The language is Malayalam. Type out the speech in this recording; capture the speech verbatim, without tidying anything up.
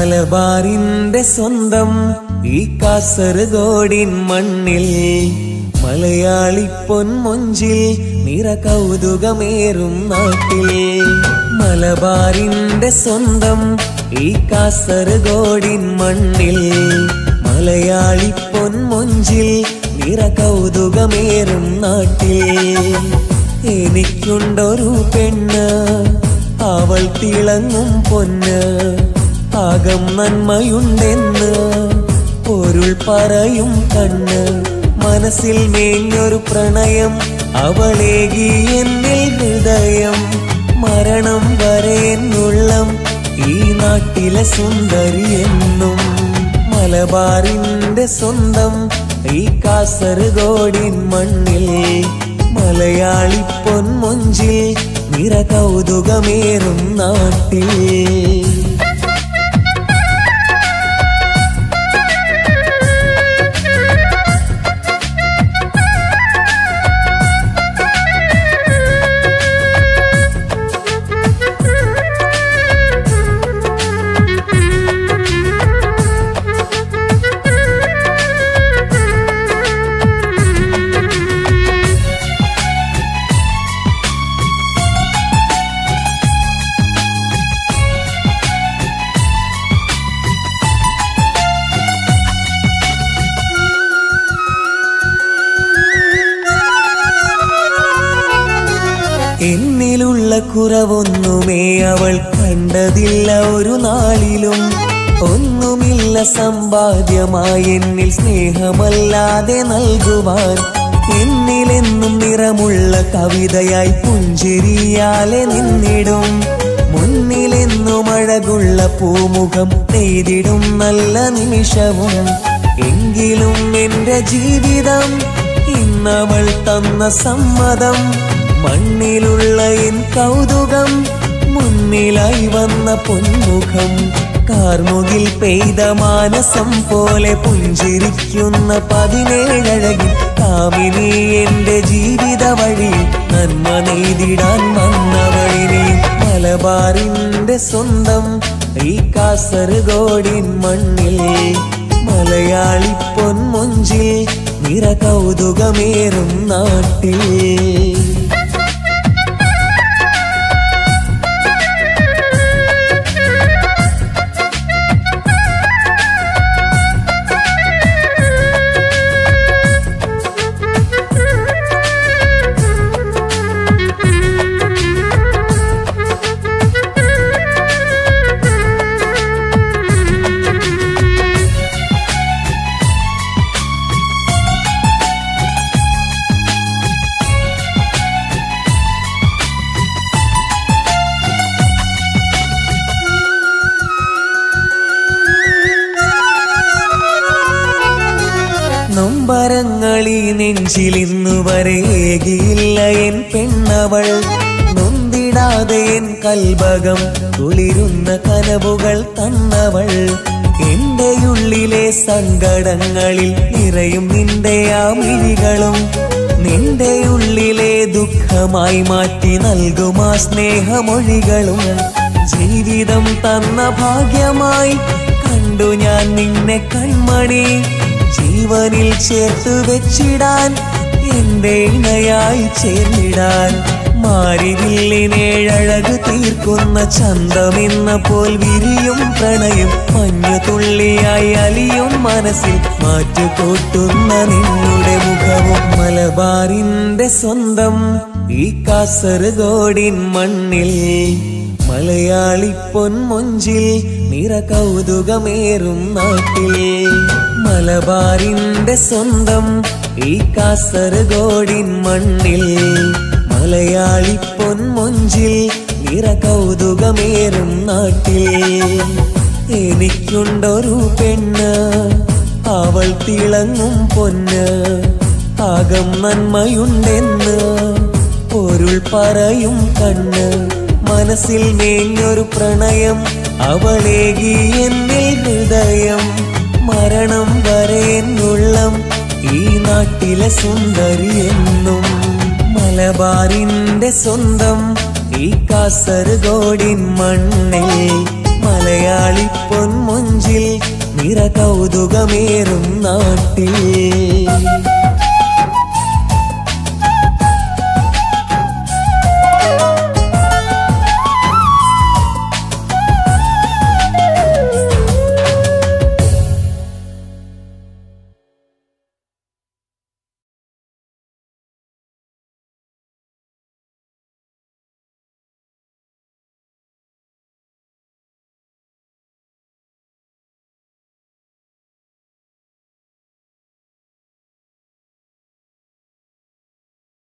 മലബാറിന്റെ സ്വന്തം ഈ കാസർഗോഡിൻ മണ്ണിൽ മലയാളി പൊൻമൊഞ്ചിൽ നിറകൗതുകമേറും നാട്ടിൽ മലബാറിന്റെ സ്വന്തം ഈ കാസർഗോഡിൻ മണ്ണിൽ മലയാളി പൊൻമൊഞ്ചിൽ നിറകൗതുകമേറും നാട്ടിൽ എനിക്കുണ്ടൊരു പെണ്ണ് അവൾ തിളങ്ങും പൊന്ന് ആകം നന്മയുണ്ടെന്ന് പൊരുൾ പറയും കണ്ണ് മനസ്സിൽ മേഞ്ഞൊരു പ്രണയം അവളേകി എന്നിൽ ഹൃദയം മരണം വരെ എന്നുള്ളം ഈ നാട്ടിലെ സുന്ദരി എന്നും മലബാറിന്റെ സ്വന്തം ഈ കാസർഗോഡിൻ മണ്ണിൽ മലയാളി പൊൻമൊഞ്ചിൽ നിറകൗതുകമേറും നാട്ടിൽ എന്നിലുള്ള കുറവൊന്നുമേ അവൾ കണ്ടതില്ല ഒരു നാളിലും ഒന്നുമില്ല സമ്പാദ്യമായി എന്നിൽ സ്നേഹമല്ലാതെ നൽകുവാൻ എന്നിലെന്നും നിറമുള്ള കവിതയായി പുഞ്ചിരിയാലെ നിന്നിടും മുന്നിലെന്നും അഴകുള്ള പൂമുഖം നെയ്തിടും നല്ല നിമിഷവും എങ്കിലും എൻ്റെ ജീവിതം ഇന്നവൾ തന്ന സമ്മതം മണ്ണിലുള്ള എൻ കൗതുകം മുന്നിലായി വന്ന പൊന്മുഖം കാർമുകിൽ പെയ്ത മാനസം പോലെ പുഞ്ചിരിക്കുന്ന പതിനേഴഴകിൽ കാമിനി എൻ്റെ ജീവിത വഴി നന്മ നെയ്തിടാൻ വന്നവളിനെ മലബാറിൻ്റെ സ്വന്തം ഈ കാസർഗോഡിൻ മണ്ണിൽ മലയാളി പൊൻമൊഞ്ചിൽ നിറകൗതുകമേറും നാട്ടിൽ നൊമ്പരങ്ങളീ നെഞ്ചിലിന്നു വരെ ഏകിയില്ല എൻ പെണ്ണവൾ നൊന്തിടാതെ എൻ കൽബകം തുളിരുന്ന കനവുകൾ തന്നവൾ എന്റെയുള്ളിലെ സങ്കടങ്ങളിൽ നിറയും നിന്റെ ആ മിഴികളും നിന്റെയുള്ളിലെ ദുഃഖമായി മാറ്റി നൽകും ആ സ്നേഹമൊഴികളും ജീവിതം തന്ന ഭാഗ്യമായി കണ്ടു ഞാൻ നിന്നെ കൺമണി ജീവനിൽ ചേർത്തു വെച്ചിടാൻ എന്റെ ഇണയായി ചേർന്നിടാൻ മാരിവില്ലിനേഴഴകു തീർക്കുന്ന ചന്തമെന്ന പോൽ വിരിയും പ്രണയം മഞ്ഞു തുള്ളിയായി അലിയും മനസ്സിൽ മാറ്റുകൂട്ടുന്ന നിന്നുടെ മുഖവും മലബാറിന്റെ സ്വന്തം ഈ കാസർഗോഡിൻ മണ്ണിൽ മലയാളി പൊൻമൊഞ്ചിൽ നിറകൗതുകമേറും നാട്ടിൽ മലബാറിന്റെ സ്വന്തം ഈ കാസർഗോഡിൻ മണ്ണിൽ മലയാളി പൊൻമൊഞ്ചിൽ നിറകൗതുകമേറും നാട്ടിൽ എനിക്കുണ്ടൊരു പെണ്ണ് അവൾ തിളങ്ങും പൊന്ന് ആകം നന്മയുണ്ടെന്ന് പൊരുൾ പറയും കണ്ണ് മനസ്സിൽ മേഞ്ഞൊരു പ്രണയം അവളേകി എന്നിൽ ഹൃദയം മരണം വരെ എന്നുള്ളം ഈ നാട്ടിലെ സുന്ദരി എന്നും മലബാറിന്റെ സ്വന്തം ഈ കാസർഗോഡിൻ മണ്ണിൽ മലയാളി പൊൻമുഞ്ചിൽ നിറകൗതുകമേറും നാട്ടിൽ